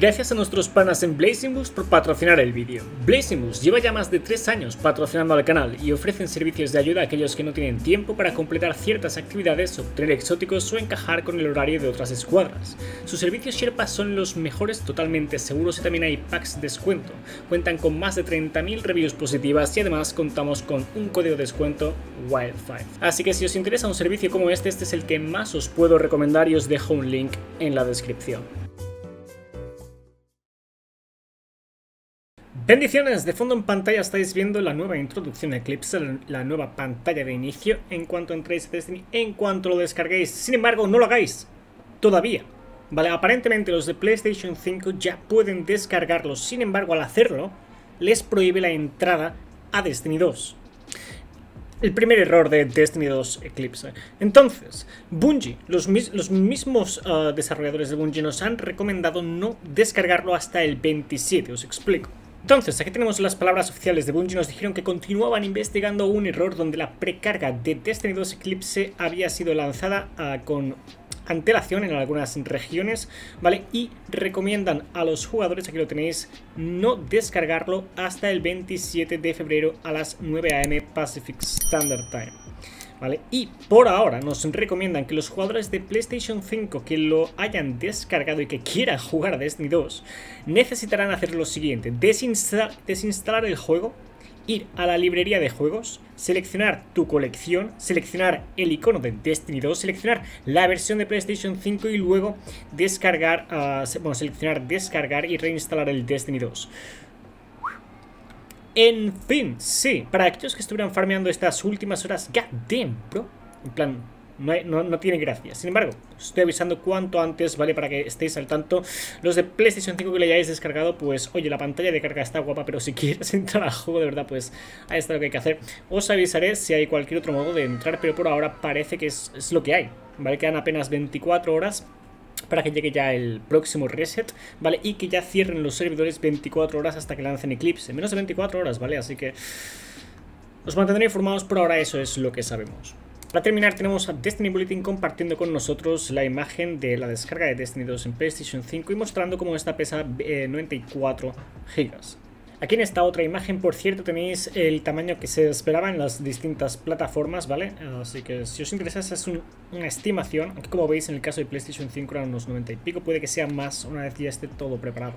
gracias a nuestros panas en BlazingBoost por patrocinar el vídeo. BlazingBoost lleva ya más de 3 años patrocinando al canal y ofrecen servicios de ayuda a aquellos que no tienen tiempo para completar ciertas actividades, obtener exóticos o encajar con el horario de otras escuadras. Sus servicios Sherpa son los mejores, totalmente seguros, y también hay packs descuento. Cuentan con más de 30.000 reviews positivas y además contamos con un código de descuento WILD5. Así que si os interesa un servicio como este es el que más os puedo recomendar y os dejo un link en la descripción. Bendiciones, de fondo en pantalla estáis viendo la nueva introducción a Eclipse, la nueva pantalla de inicio en cuanto entréis a Destiny, en cuanto lo descarguéis. Sin embargo, no lo hagáis todavía, ¿vale? Aparentemente los de PlayStation 5 ya pueden descargarlo, sin embargo al hacerlo les prohíbe la entrada a Destiny 2. El primer error de Destiny 2 Eclipse. Entonces, Bungie, los mismos desarrolladores de Bungie nos han recomendado no descargarlo hasta el 27, os explico. Entonces, aquí tenemos las palabras oficiales de Bungie, nos dijeron que continuaban investigando un error donde la precarga de Destiny 2 Eclipse había sido lanzada con antelación en algunas regiones, ¿vale? Y recomiendan a los jugadores, aquí lo tenéis, no descargarlo hasta el 27 de febrero a las 9 AM Pacific Standard Time, ¿vale? Y por ahora nos recomiendan que los jugadores de PlayStation 5 que lo hayan descargado y que quieran jugar a Destiny 2 necesitarán hacer lo siguiente: desinstalar el juego, ir a la librería de juegos, seleccionar tu colección, seleccionar el icono de Destiny 2, seleccionar la versión de PlayStation 5 y luego descargar, seleccionar descargar y reinstalar el Destiny 2. En fin, sí, para aquellos que estuvieran farmeando estas últimas horas, god damn, bro, en plan, no tiene gracia. Sin embargo, os estoy avisando cuanto antes, ¿vale? Para que estéis al tanto. Los de PlayStation 5 que le hayáis descargado, pues, oye, la pantalla de carga está guapa, pero si quieres entrar al juego de verdad, pues, ahí está lo que hay que hacer. Os avisaré si hay cualquier otro modo de entrar, pero por ahora parece que es lo que hay, ¿vale? Quedan apenas 24 horas para que llegue ya el próximo reset, ¿vale? Y que ya cierren los servidores 24 horas hasta que lancen Eclipse. Menos de 24 horas, ¿vale? Así que os mantendré informados, por ahora eso es lo que sabemos. Para terminar, tenemos a Destiny Bulletin compartiendo con nosotros la imagen de la descarga de Destiny 2 en PlayStation 5 y mostrando cómo esta pesa 94 GB. Aquí en esta otra imagen, por cierto, tenéis el tamaño que se esperaba en las distintas plataformas, ¿vale? Así que si os interesa, esa es una estimación. Aquí, como veis, en el caso de PlayStation 5 eran unos 90 y pico, puede que sea más una vez ya esté todo preparado.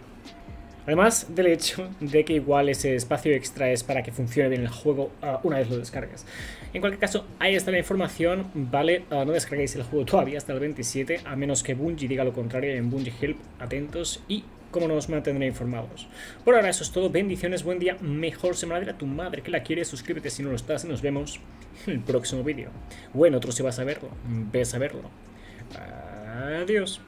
Además del hecho de que igual ese espacio extra es para que funcione bien el juego una vez lo descargues. En cualquier caso, ahí está la información, ¿vale? No descarguéis el juego todavía hasta el 27, a menos que Bungie diga lo contrario. En Bungie Help, atentos y como nos mantendré informados. Por ahora eso es todo, bendiciones, buen día, mejor semana, dile a tu madre que la quiere, suscríbete si no lo estás y nos vemos en el próximo vídeo. Bueno, otro si vas a verlo, ves a verlo. Adiós.